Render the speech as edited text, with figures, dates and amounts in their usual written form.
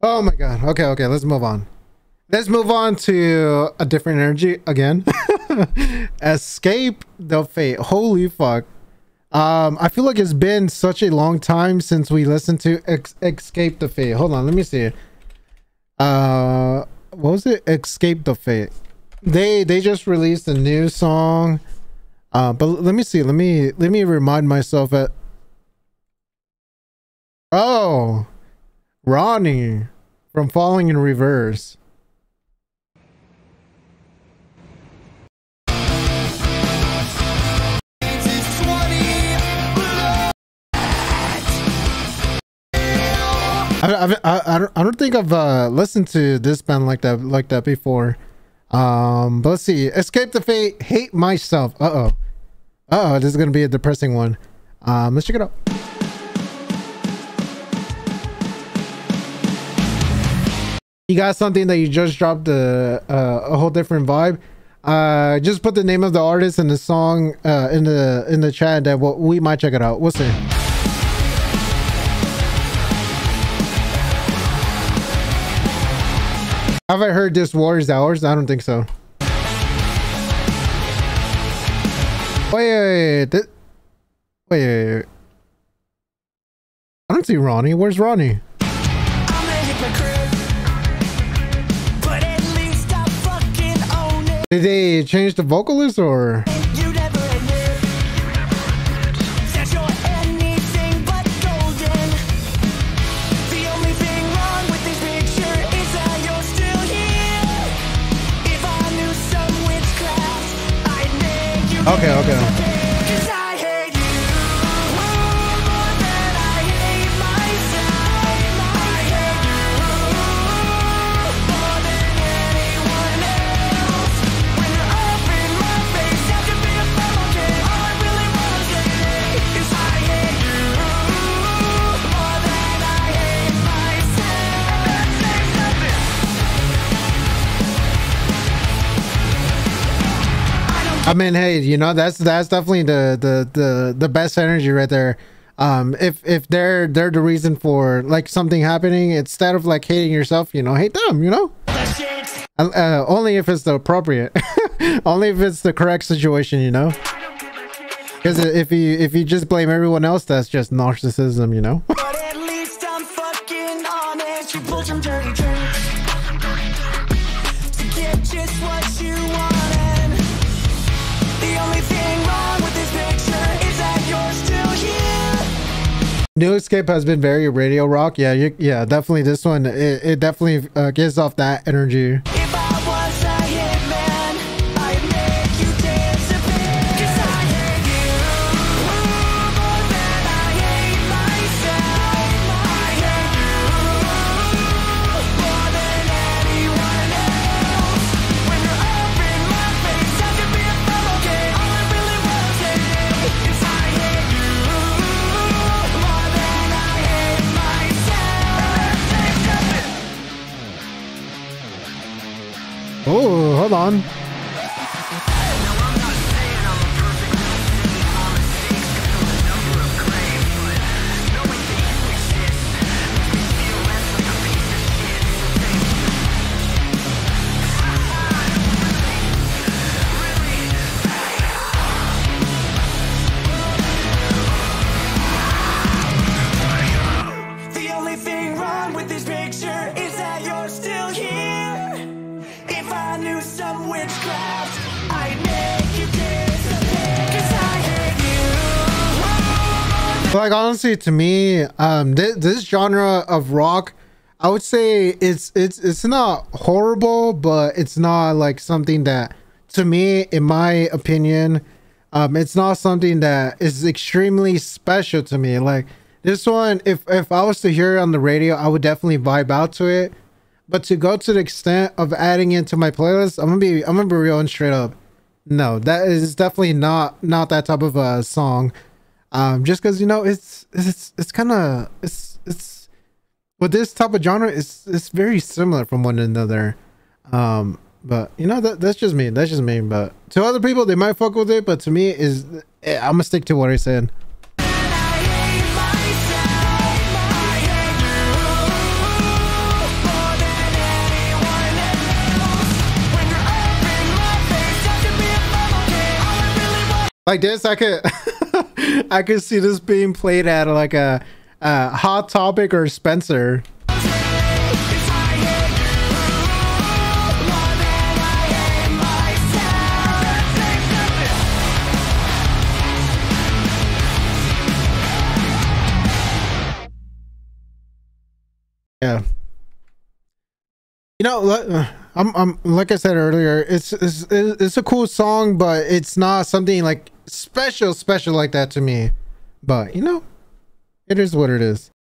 Oh my god. Okay, let's move on. Let's move on to a different energy again. Escape the Fate. Holy fuck. I feel like it's been such a long time since we listened to Escape the Fate. Hold on, let me see. What was it? Escape the Fate. They just released a new song. But let me see. Let me remind myself that. Oh, Ronnie from Falling in Reverse. I don't think I've listened to this band like that before. But let's see. Escape the Fate, Hate Myself. Uh oh, this is gonna be a depressing one. Let's check it out. You got something that you just dropped a whole different vibe. Just put the name of the artist and the song in the chat. That we might check it out. We'll see. Have I heard this War is Ours? I don't think so. Wait. I don't see Ronnie. Where's Ronnie? Did they change the vocalist or? Okay. I mean, hey, you know, that's definitely the best energy right there. If they're the reason for like something happening, instead of like hating yourself, you know, hate them, you know. Only if it's the appropriate, only if it's the correct situation, you know. Because if you just blame everyone else, that's just narcissism, you know. But at least I'm fucking honest. You pulled some dirty tricks to get just what you want. New Escape has been very radio rock. Yeah, definitely this one. It definitely gives off that energy. If I was a hitman, I'd make you dance a bit. 'Cause I hate you more than I hate myself. I hate you more than anyone else. When you're up in my face, I can be a fellow gay. All I really wanna say is I hate you. Oh, hold on. No, I'm not saying I'm a perfect person. All mistakes fill the number of claims, but knowing that you exist makes me feel less like a piece of shit. So thank you. Really, the only thing wrong with this picture is that you're still here. If I knew some witchcraft, I'd make you disappear. 'Cause I hate you. Like honestly, to me, this genre of rock, I would say it's not horrible, but it's not like something that, to me, in my opinion, it's not something that is extremely special to me. Like this one, if I was to hear it on the radio, I would definitely vibe out to it. But to go to the extent of adding it to my playlist, I'm gonna be real and straight up. No, that is definitely not that type of a song. Just because, you know, it's with this type of genre, it's very similar from one another. But you know, that's just me. That's just me. But to other people, they might fuck with it. But to me, I'm gonna stick to what I said. Like this, I could I could see this being played at like a Hot Topic or Spencer. Yeah, you know, I'm like I said earlier, it's a cool song, but it's not something like special like that to me. But you know, it is what it is.